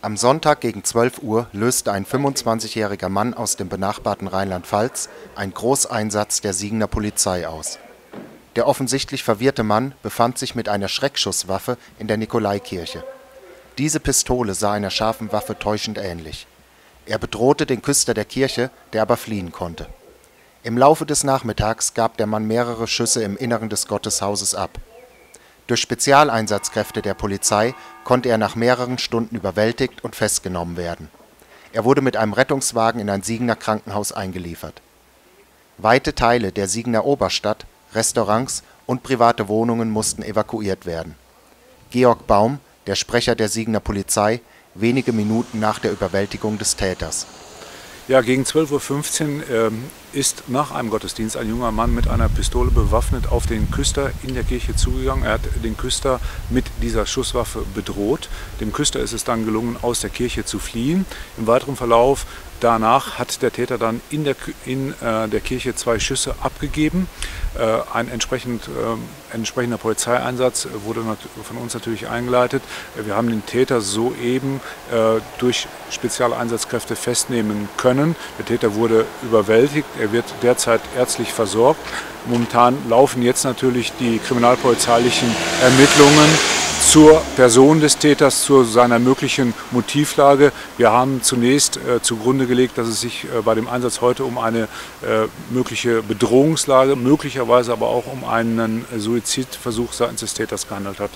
Am Sonntag gegen 12 Uhr löste ein 25-jähriger Mann aus dem benachbarten Rheinland-Pfalz einen Großeinsatz der Siegener Polizei aus. Der offensichtlich verwirrte Mann befand sich mit einer Schreckschusswaffe in der Nikolaikirche. Diese Pistole sah einer scharfen Waffe täuschend ähnlich. Er bedrohte den Küster der Kirche, der aber fliehen konnte. Im Laufe des Nachmittags gab der Mann mehrere Schüsse im Inneren des Gotteshauses ab. Durch Spezialeinsatzkräfte der Polizei konnte er nach mehreren Stunden überwältigt und festgenommen werden. Er wurde mit einem Rettungswagen in ein Siegener Krankenhaus eingeliefert. Weite Teile der Siegener Oberstadt, Restaurants und private Wohnungen mussten evakuiert werden. Georg Baum, der Sprecher der Siegener Polizei, wenige Minuten nach der Überwältigung des Täters. Ja, gegen 12.15 Uhr ist nach einem Gottesdienst ein junger Mann mit einer Pistole bewaffnet auf den Küster in der Kirche zugegangen. Er hat den Küster mit dieser Schusswaffe bedroht. Dem Küster ist es dann gelungen, aus der Kirche zu fliehen. Im weiteren Verlauf danach hat der Täter dann in der Kirche zwei Schüsse abgegeben. Ein entsprechender Polizeieinsatz wurde von uns natürlich eingeleitet. Wir haben den Täter soeben durch Spezialeinsatzkräfte festnehmen können. Der Täter wurde überwältigt. Er wird derzeit ärztlich versorgt. Momentan laufen jetzt natürlich die kriminalpolizeilichen Ermittlungen zur Person des Täters, zu seiner möglichen Motivlage. Wir haben zunächst zugrunde gelegt, dass es sich bei dem Einsatz heute um eine mögliche Bedrohungslage, möglicherweise aber auch um einen Suizidversuch seitens des Täters gehandelt hat.